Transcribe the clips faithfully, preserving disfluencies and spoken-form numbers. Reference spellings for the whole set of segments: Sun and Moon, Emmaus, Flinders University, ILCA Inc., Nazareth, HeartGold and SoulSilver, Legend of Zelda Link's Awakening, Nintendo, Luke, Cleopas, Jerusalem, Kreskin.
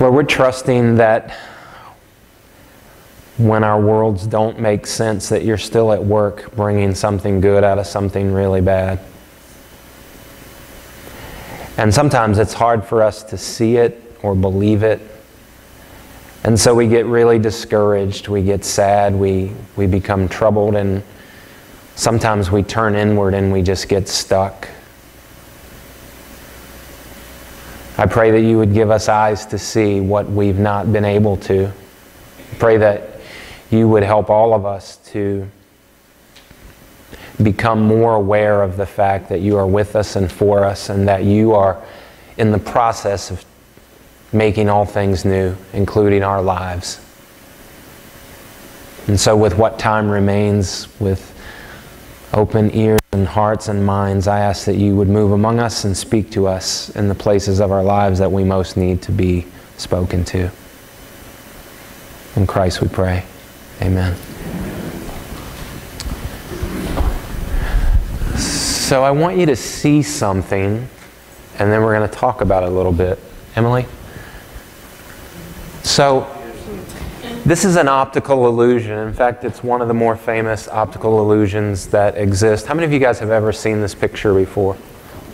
Lord, we're trusting that when our worlds don't make sense, that you're still at work bringing something good out of something really bad. And sometimes it's hard for us to see it or believe it. And so we get really discouraged, we get sad, we, we become troubled, and sometimes we turn inward and we just get stuck. I pray that you would give us eyes to see what we've not been able to. I pray that you would help all of us to become more aware of the fact that you are with us and for us, and that you are in the process of making all things new, including our lives. And so with what time remains, with open ears and hearts and minds, I ask that you would move among us and speak to us in the places of our lives that we most need to be spoken to. In Christ we pray. Amen. So I want you to see something, and then we're going to talk about it a little bit. Emily? So, this is an optical illusion. In fact, it's one of the more famous optical illusions that exist. How many of you guys have ever seen this picture before?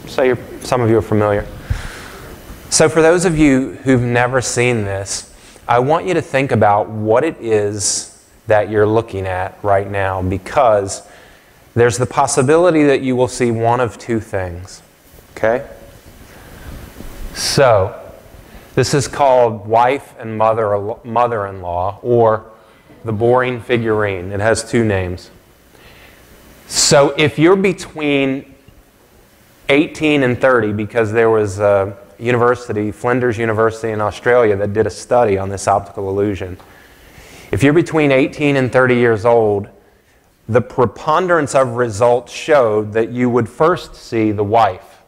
So you're, some of you are familiar. So for those of you who've never seen this, I want you to think about what it is that you're looking at right now, because there's the possibility that you will see one of two things. Okay? So, this is called wife and mother, mother-in-law, or the boring figurine. It has two names. So if you're between eighteen and thirty, because there was a university, Flinders University in Australia, that did a study on this optical illusion. If you're between eighteen and thirty years old, the preponderance of results showed that you would first see the wife,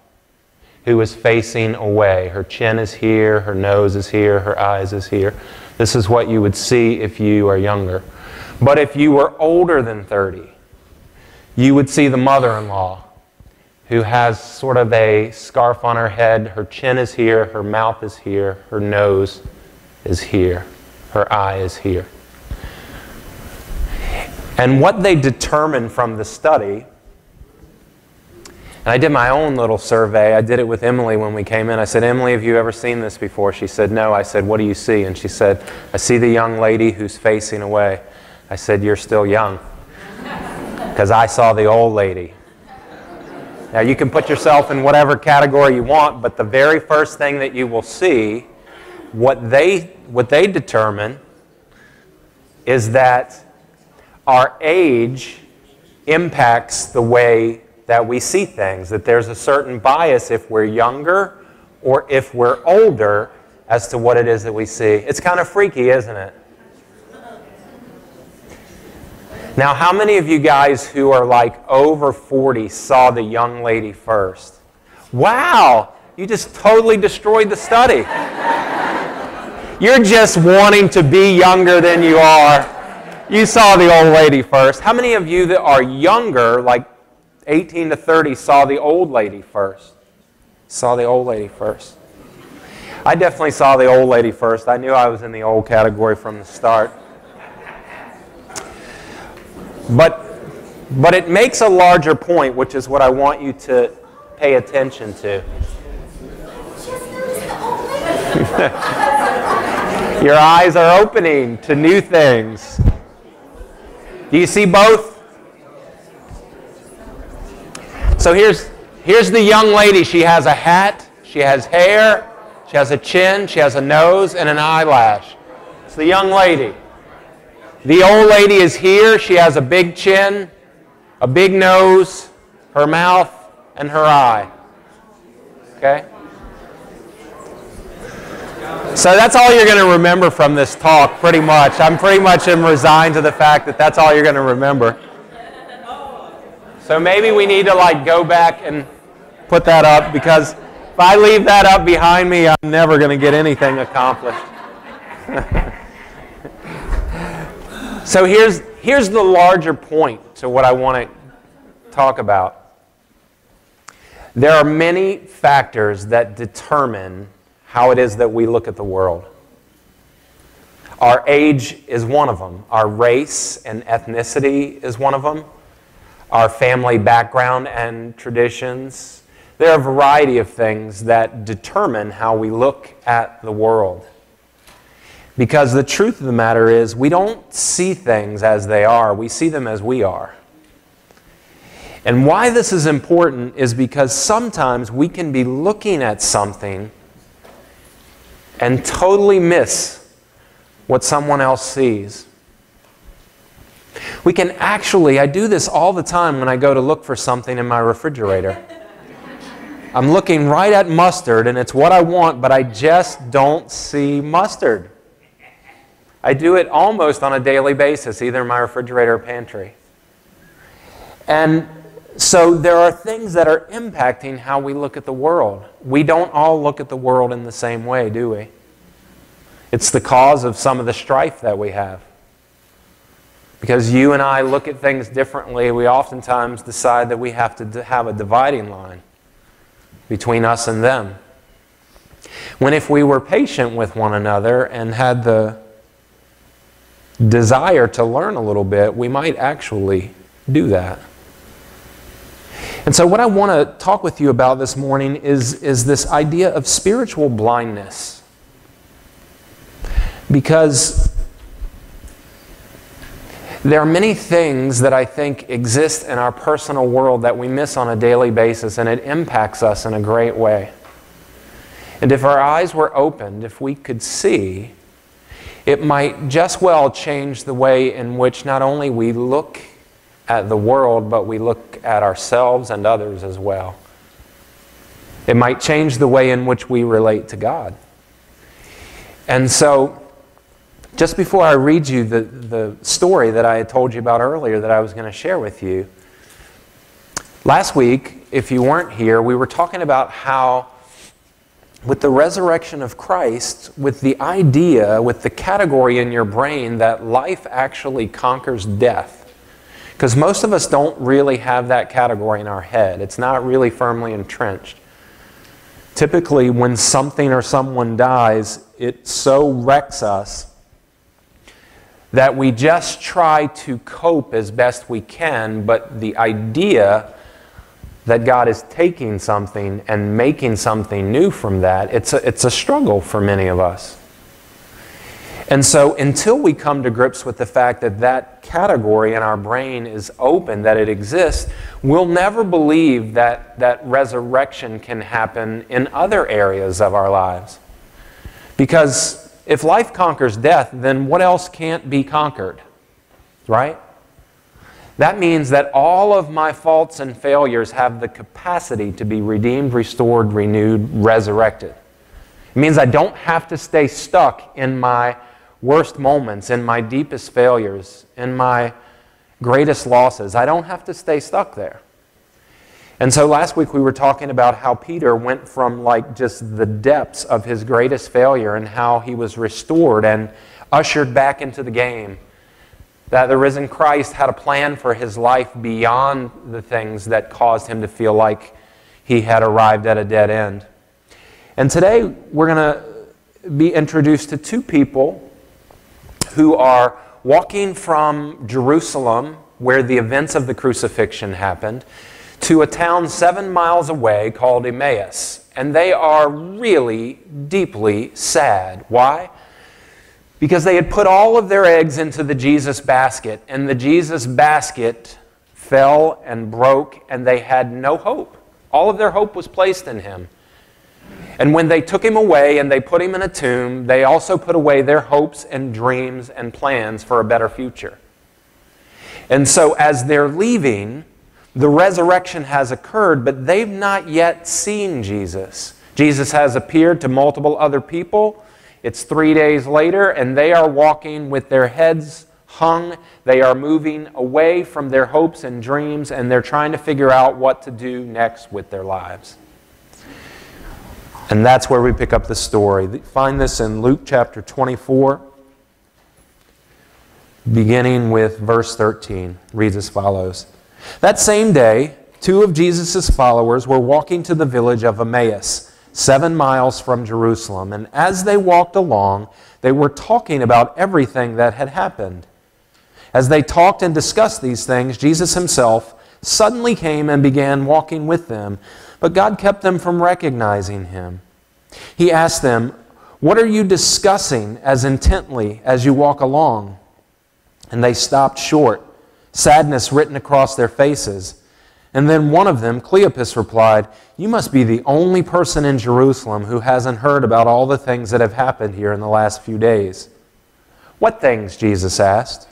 who is facing away. Her chin is here, her nose is here, her eyes is here. This is what you would see if you are younger. But if you were older than thirty, you would see the mother-in-law, who has sort of a scarf on her head. Her chin is here, her mouth is here, her nose is here, her eye is here. And what they determined from the study, and I did my own little survey. I did it with Emily when we came in. I said, Emily, have you ever seen this before? She said, no. I said, what do you see? And she said, I see the young lady who's facing away. I said, you're still young, because I saw the old lady. Now, you can put yourself in whatever category you want, but the very first thing that you will see, what they, what they determine is that our age impacts the way that we see things, that there's a certain bias if we're younger or if we're older as to what it is that we see. It's kind of freaky, isn't it? Now, how many of you guys who are like over forty saw the young lady first? Wow, you just totally destroyed the study. You're just wanting to be younger than you are. You saw the old lady first. How many of you that are younger, like eighteen to thirty, saw the old lady first. Saw the old lady first. I definitely saw the old lady first. I knew I was in the old category from the start. But, but it makes a larger point, which is what I want you to pay attention to. Your eyes are opening to new things. Do you see both? So here's, here's the young lady. She has a hat, she has hair, she has a chin, she has a nose, and an eyelash. It's the young lady. The old lady is here. She has a big chin, a big nose, her mouth, and her eye. Okay? So that's all you're going to remember from this talk, pretty much. I'm pretty much resigned to the fact that that's all you're going to remember. So maybe we need to like go back and put that up, because if I leave that up behind me, I'm never going to get anything accomplished. So here's, here's the larger point to what I want to talk about. There are many factors that determine how it is that we look at the world. Our age is one of them. Our race and ethnicity is one of them. Our family background and traditions. There are a variety of things that determine how we look at the world. Because the truth of the matter is, we don't see things as they are. We see them as we are. And why this is important is because sometimes we can be looking at something and totally miss what someone else sees. We can actually, I do this all the time when I go to look for something in my refrigerator. I'm looking right at mustard and it's what I want, but I just don't see mustard. I do it almost on a daily basis, either in my refrigerator or pantry. And so there are things that are impacting how we look at the world. We don't all look at the world in the same way, do we? It's the cause of some of the strife that we have. Because you and I look at things differently, we oftentimes decide that we have to have a dividing line between us and them. When if we were patient with one another and had the desire to learn a little bit, we might actually do that. And so what I want to talk with you about this morning is, is this idea of spiritual blindness. Because there are many things that I think exist in our personal world that we miss on a daily basis, and it impacts us in a great way. And if our eyes were opened, if we could see, it might just well change the way in which not only we look at the world, but we look at ourselves and others as well. It might change the way in which we relate to God. And so, just before I read you the, the story that I had told you about earlier that I was going to share with you, last week, if you weren't here, we were talking about how with the resurrection of Christ, with the idea, with the category in your brain that life actually conquers death. Because most of us don't really have that category in our head. It's not really firmly entrenched. Typically, when something or someone dies, it so wrecks us that we just try to cope as best we can, but the idea that God is taking something and making something new from that, it's a, it's a struggle for many of us. And so until we come to grips with the fact that that category in our brain is open, that it exists, we'll never believe that, that resurrection can happen in other areas of our lives. Because if life conquers death, then what else can't be conquered? Right? That means that all of my faults and failures have the capacity to be redeemed, restored, renewed, resurrected. It means I don't have to stay stuck in my worst moments, in my deepest failures, in my greatest losses. I don't have to stay stuck there. And so last week we were talking about how Peter went from like just the depths of his greatest failure and how he was restored and ushered back into the game. That the risen Christ had a plan for his life beyond the things that caused him to feel like he had arrived at a dead end. And today we're going to be introduced to two people who are walking from Jerusalem, where the events of the crucifixion happened, to a town seven miles away called Emmaus. And they are really deeply sad. Why? Because they had put all of their eggs into the Jesus basket, and the Jesus basket fell and broke, and they had no hope. All of their hope was placed in him. And when they took him away and they put him in a tomb, they also put away their hopes and dreams and plans for a better future. And so as they're leaving, the resurrection has occurred, but they've not yet seen Jesus. Jesus has appeared to multiple other people. It's three days later, and they are walking with their heads hung. They are moving away from their hopes and dreams, and they're trying to figure out what to do next with their lives. And that's where we pick up the story. Find this in Luke chapter twenty-four, beginning with verse thirteen. Reads as follows. That same day, two of Jesus' followers were walking to the village of Emmaus, seven miles from Jerusalem. And as they walked along, they were talking about everything that had happened. As they talked and discussed these things, Jesus himself suddenly came and began walking with them, but God kept them from recognizing him. He asked them, "What are you discussing as intently as you walk along?" And they stopped short, sadness written across their faces. And then one of them, Cleopas, replied, "You must be the only person in Jerusalem who hasn't heard about all the things that have happened here in the last few days." "What things?" Jesus asked.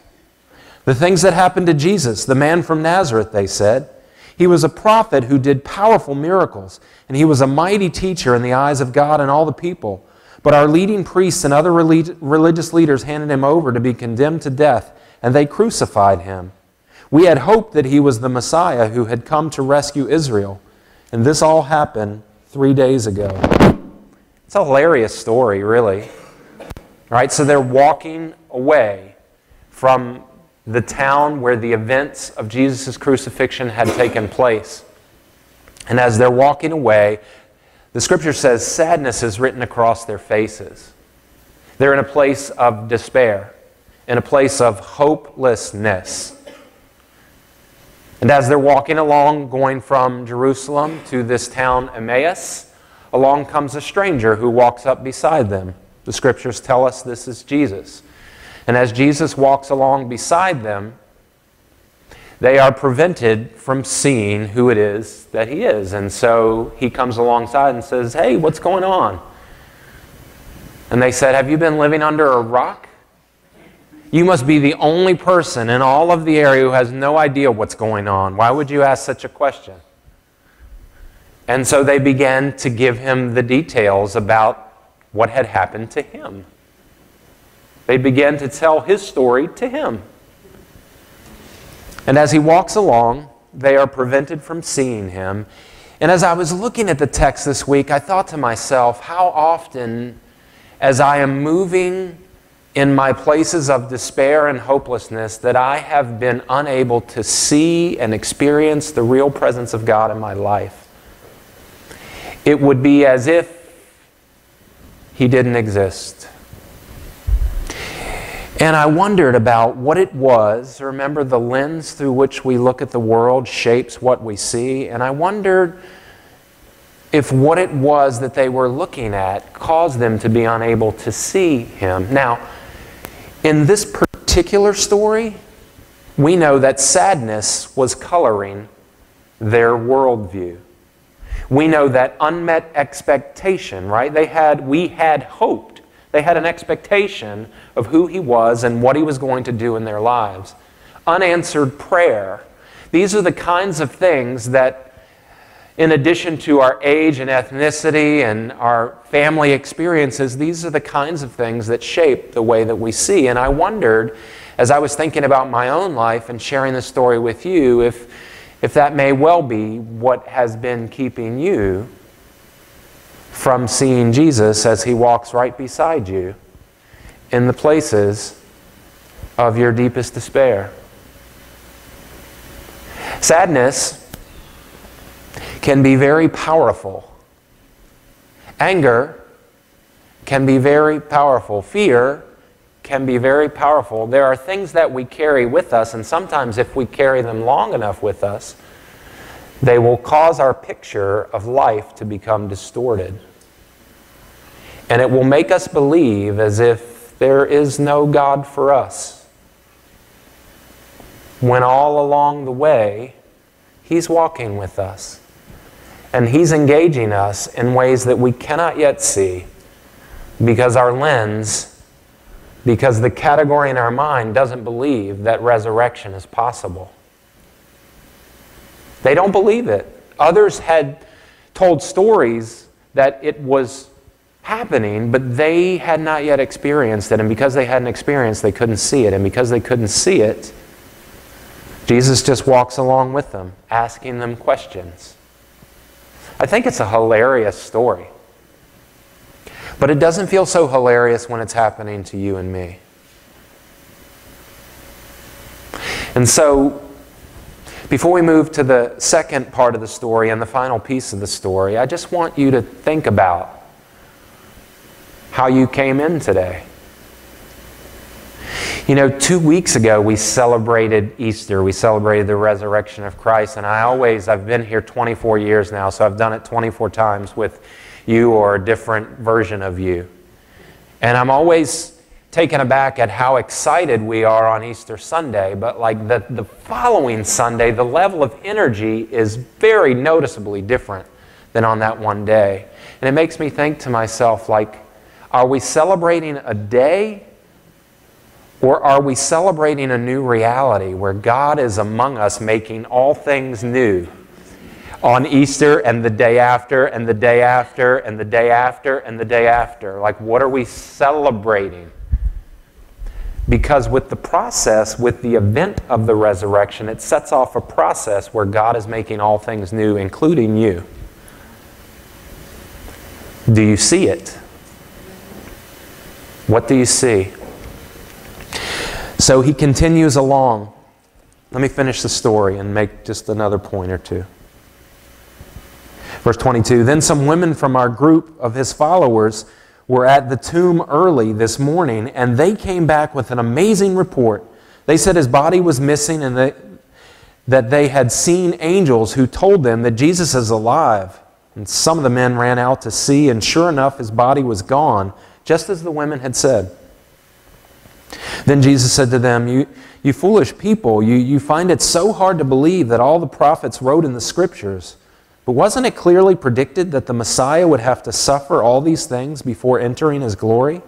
"The things that happened to Jesus, the man from Nazareth," they said. "He was a prophet who did powerful miracles, and he was a mighty teacher in the eyes of God and all the people. But our leading priests and other religious leaders handed him over to be condemned to death, and they crucified him. We had hoped that he was the Messiah who had come to rescue Israel. And this all happened three days ago." It's a hilarious story, really. Right? So they're walking away from the town where the events of Jesus' crucifixion had taken place. And as they're walking away, the Scripture says sadness is written across their faces. They're in a place of despair, in a place of hopelessness. And as they're walking along, going from Jerusalem to this town Emmaus, along comes a stranger who walks up beside them. The Scriptures tell us this is Jesus. And as Jesus walks along beside them, they are prevented from seeing who it is that he is. And so he comes alongside and says, "Hey, what's going on?" And they said, "Have you been living under a rock? You must be the only person in all of the area who has no idea what's going on. Why would you ask such a question?" And so they began to give him the details about what had happened to him. They began to tell his story to him. And as he walks along, they are prevented from seeing him. And as I was looking at the text this week, I thought to myself, how often, as I am moving in my places of despair and hopelessness, that I have been unable to see and experience the real presence of God in my life. It would be as if he didn't exist. And I wondered about what it was. Remember, the lens through which we look at the world shapes what we see. And I wondered if what it was that they were looking at caused them to be unable to see him. Now, in this particular story, we know that sadness was coloring their worldview. We know that unmet expectation, right? They had, we had hoped. They had an expectation of who he was and what he was going to do in their lives. Unanswered prayer. These are the kinds of things that, in addition to our age and ethnicity and our family experiences, these are the kinds of things that shape the way that we see. And I wondered, as I was thinking about my own life and sharing this story with you, if, if that may well be what has been keeping you from seeing Jesus as he walks right beside you in the places of your deepest despair. Sadness can be very powerful. Anger can be very powerful. Fear can be very powerful. There are things that we carry with us, and sometimes if we carry them long enough with us, they will cause our picture of life to become distorted. And it will make us believe as if there is no God for us, when all along the way, he's walking with us. And he's engaging us in ways that we cannot yet see, because our lens, because the category in our mind doesn't believe that resurrection is possible. They don't believe it. Others had told stories that it was happening, but they had not yet experienced it. And because they hadn't experienced, they couldn't see it. And because they couldn't see it, Jesus just walks along with them, asking them questions. I think it's a hilarious story. But it doesn't feel so hilarious when it's happening to you and me. And so, Before we move to the second part of the story and the final piece of the story, I just want you to think about how you came in today. You know, two weeks ago we celebrated Easter. We celebrated the resurrection of Christ. And I always, I've been here twenty-four years now, so I've done it twenty-four times with you or a different version of you. And I'm always taken aback at how excited we are on Easter Sunday, but like the, the following Sunday, the level of energy is very noticeably different than on that one day. And it makes me think to myself, like, are we celebrating a day or are we celebrating a new reality where God is among us making all things new on Easter and the day after and the day after and the day after and the day after? Like, what are we celebrating? Because with the process, with the event of the resurrection, it sets off a process where God is making all things new, including you. Do you see it? What do you see? So he continues along. Let me finish the story and make just another point or two. Verse twenty-two, then some women from our group of his followers were at the tomb early this morning, and they came back with an amazing report. They said his body was missing and they, that they had seen angels who told them that Jesus is alive. And some of the men ran out to see, and sure enough, his body was gone, just as the women had said. Then Jesus said to them, you, you foolish people, you, you find it so hard to believe that all the prophets wrote in the Scriptures. But wasn't it clearly predicted that the Messiah would have to suffer all these things before entering his glory?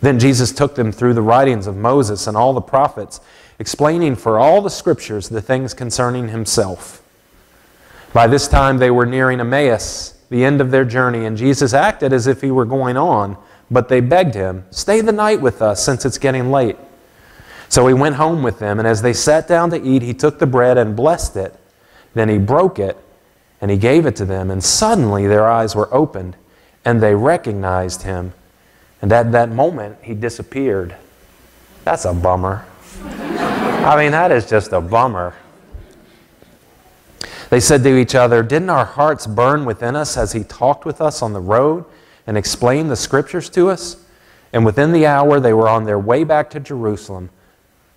Then Jesus took them through the writings of Moses and all the prophets, explaining for all the Scriptures the things concerning himself. By this time they were nearing Emmaus, the end of their journey, and Jesus acted as if he were going on, but they begged him, "Stay the night with us, since it's getting late." So he went home with them, and as they sat down to eat, he took the bread and blessed it. Then he broke it, and he gave it to them, and suddenly their eyes were opened, and they recognized him. And at that moment, he disappeared. That's a bummer. I mean, that is just a bummer. They said to each other, "Didn't our hearts burn within us as he talked with us on the road and explained the Scriptures to us?" And within the hour, they were on their way back to Jerusalem.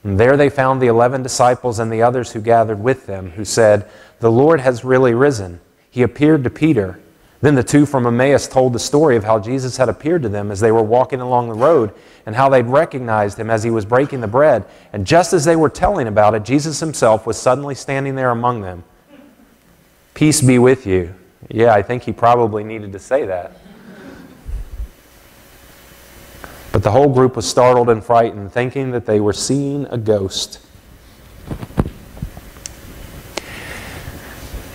And there they found the eleven disciples and the others who gathered with them, who said, "The Lord has really risen. He appeared to Peter." Then the two from Emmaus told the story of how Jesus had appeared to them as they were walking along the road and how they'd recognized him as he was breaking the bread. And just as they were telling about it, Jesus himself was suddenly standing there among them. "Peace be with you." Yeah, I think he probably needed to say that. But the whole group was startled and frightened, thinking that they were seeing a ghost.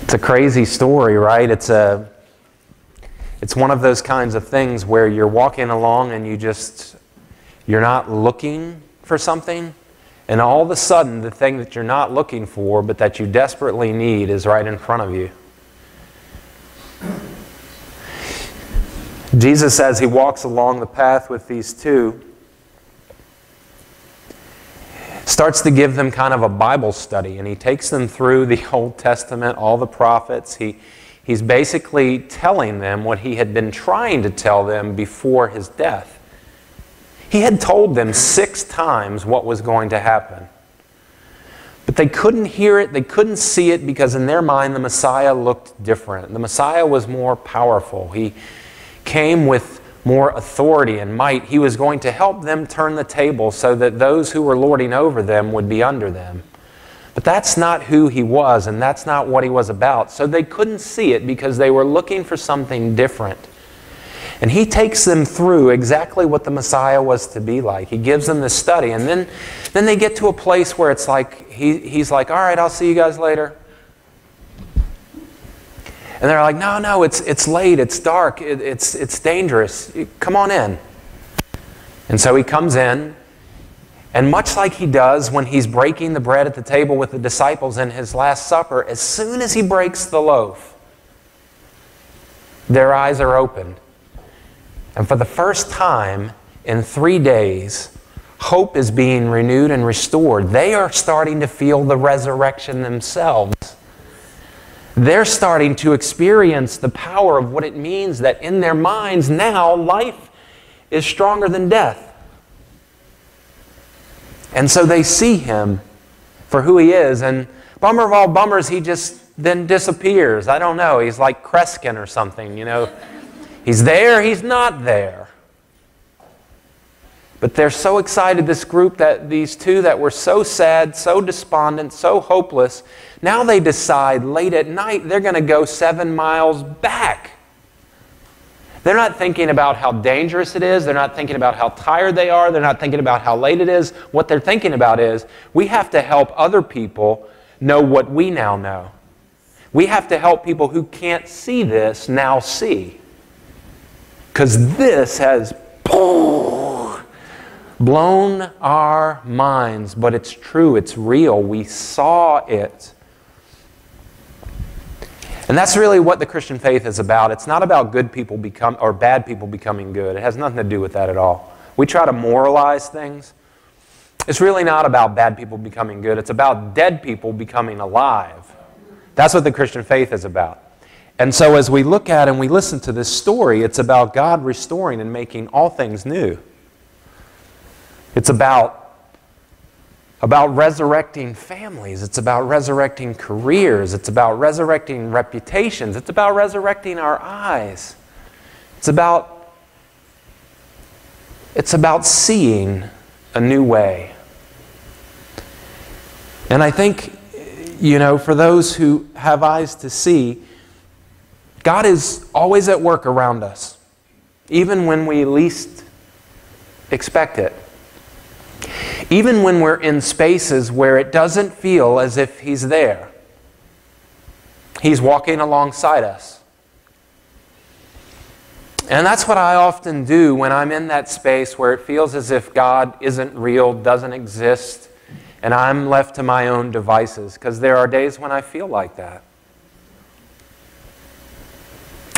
It's a crazy story, right? It's a, it's one of those kinds of things where you're walking along and you just, you're not looking for something, and all of a sudden the thing that you're not looking for but that you desperately need is right in front of you. Jesus, as he walks along the path with these two, starts to give them kind of a Bible study, and he takes them through the Old Testament, all the prophets. He, he's basically telling them what he had been trying to tell them before his death. He had told them six times what was going to happen. But they couldn't hear it, they couldn't see it, because in their mind the Messiah looked different. The Messiah was more powerful. He came with more authority and might. He was going to help them turn the table so that those who were lording over them would be under them. But that's not who he was, and that's not what he was about. So they couldn't see it because they were looking for something different. And he takes them through exactly what the Messiah was to be like. He gives them this study, and then, then they get to a place where it's like, he, he's like, "All right, I'll see you guys later." And they're like, "No, no, it's, it's late, it's dark, it, it's, it's dangerous, come on in." And so he comes in, and much like he does when he's breaking the bread at the table with the disciples in his Last Supper, as soon as he breaks the loaf, their eyes are opened. And for the first time in three days, hope is being renewed and restored. They are starting to feel the resurrection themselves. They're starting to experience the power of what it means that in their minds now life is stronger than death. And so they see him for who he is. And bummer of all bummers, he just then disappears. I don't know. He's like Kreskin or something, you know. He's there, he's not there. But they're so excited, this group, that these two that were so sad, so despondent, so hopeless, now they decide late at night they're going to go seven miles back. They're not thinking about how dangerous it is. They're not thinking about how tired they are. They're not thinking about how late it is. What they're thinking about is, we have to help other people know what we now know. We have to help people who can't see this now see. Because this has blown our minds, but it's true, it's real, we saw it. And that's really what the Christian faith is about. It's not about good people become or bad people becoming good. It has nothing to do with that at all. We try to moralize things. It's really not about bad people becoming good. It's about dead people becoming alive. That's what the Christian faith is about. And so as we look at and we listen to this story, it's about God restoring and making all things new. It's about, about resurrecting families. It's about resurrecting careers. It's about resurrecting reputations. It's about resurrecting our eyes. It's about, it's about seeing a new way. And I think, you know, for those who have eyes to see, God is always at work around us, even when we least expect it. Even when we're in spaces where it doesn't feel as if he's there, he's walking alongside us. And that's what I often do when I'm in that space where it feels as if God isn't real, doesn't exist, and I'm left to my own devices, because there are days when I feel like that.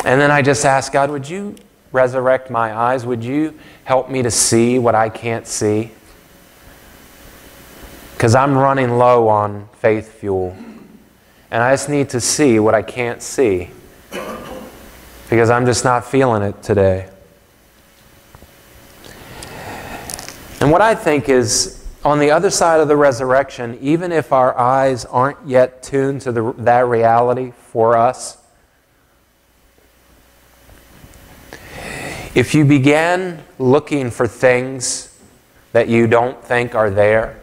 And then I just ask God, would you resurrect my eyes? Would you help me to see what I can't see? Because I'm running low on faith fuel. And I just need to see what I can't see. Because I'm just not feeling it today. And what I think is, on the other side of the resurrection, even if our eyes aren't yet tuned to the, that reality for us, if you began looking for things that you don't think are there,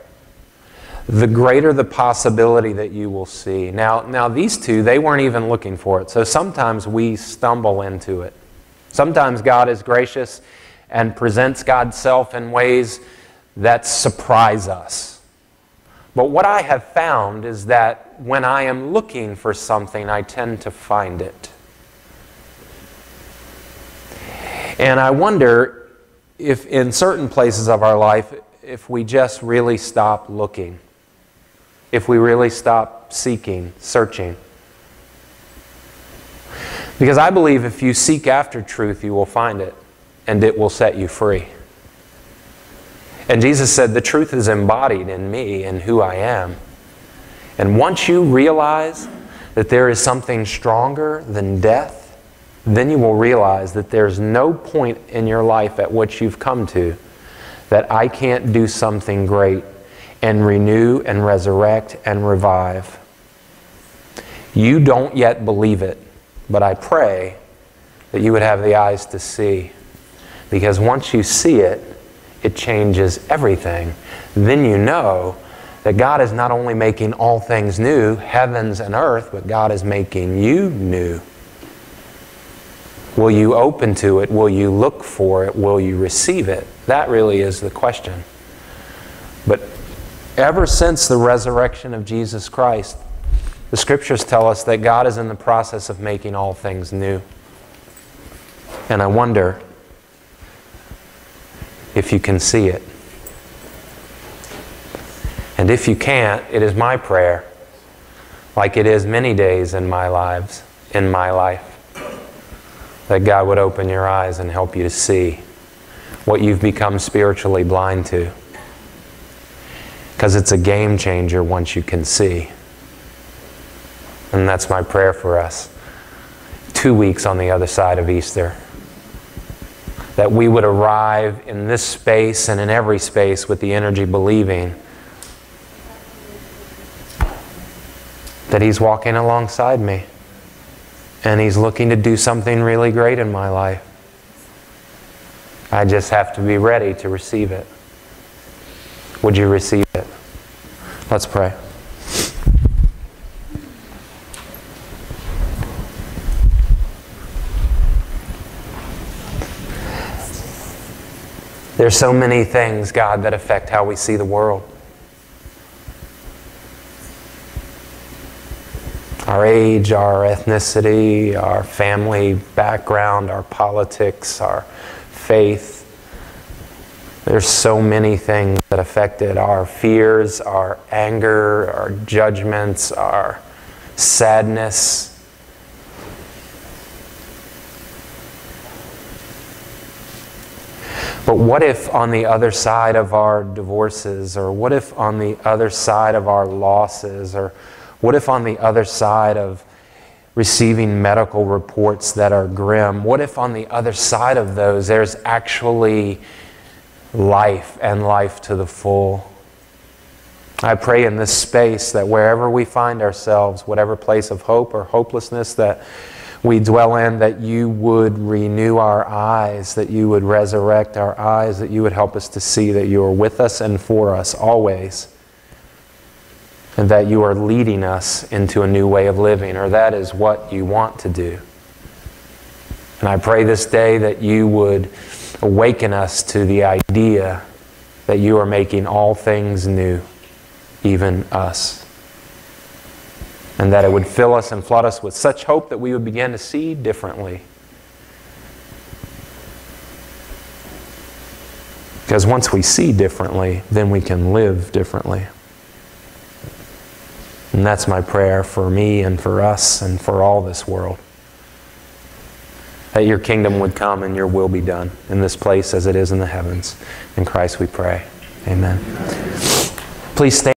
the greater the possibility that you will see. Now, now these two, they weren't even looking for it. So sometimes we stumble into it. Sometimes God is gracious and presents God's self in ways that surprise us. But what I have found is that when I am looking for something, I tend to find it. And I wonder if in certain places of our life, if we just really stop looking. If we really stop seeking, searching. Because I believe if you seek after truth, you will find it, and it will set you free. And Jesus said, the truth is embodied in me and who I am. And once you realize that there is something stronger than death, then you will realize that there's no point in your life at which you've come to that I can't do something great and renew and resurrect and revive. You don't yet believe it, but I pray that you would have the eyes to see. Because once you see it, it changes everything. Then you know that God is not only making all things new, heavens and earth, but God is making you new. Will you open to it? Will you look for it? Will you receive it? That really is the question. But ever since the resurrection of Jesus Christ, the Scriptures tell us that God is in the process of making all things new. And I wonder if you can see it. And if you can't, it is my prayer, like it is many days in my lives, in my life, that God would open your eyes and help you to see what you've become spiritually blind to. because it's a game changer once you can see. And that's my prayer for us. Two weeks on the other side of Easter. That we would arrive in this space and in every space with the energy believing that He's walking alongside me. And He's looking to do something really great in my life. I just have to be ready to receive it. Would you receive it? Let's pray. There's so many things, God, that affect how we see the world. Our age, our ethnicity, our family background, our politics, our faith. There's so many things that affect it. Our fears, our anger, our judgments, our sadness. But what if on the other side of our divorces, or what if on the other side of our losses, or what if on the other side of receiving medical reports that are grim, what if on the other side of those there's actually life and life to the full? I pray in this space that wherever we find ourselves, whatever place of hope or hopelessness that we dwell in, that you would renew our eyes, that you would resurrect our eyes, that you would help us to see that you are with us and for us always, and that you are leading us into a new way of living, or that is what you want to do. And I pray this day that you would awaken us to the idea that you are making all things new, even us. And that it would fill us and flood us with such hope that we would begin to see differently. Because once we see differently, then we can live differently. And that's my prayer for me and for us and for all this world. That your kingdom would come and your will be done in this place as it is in the heavens. In Christ we pray. Amen. Please stand.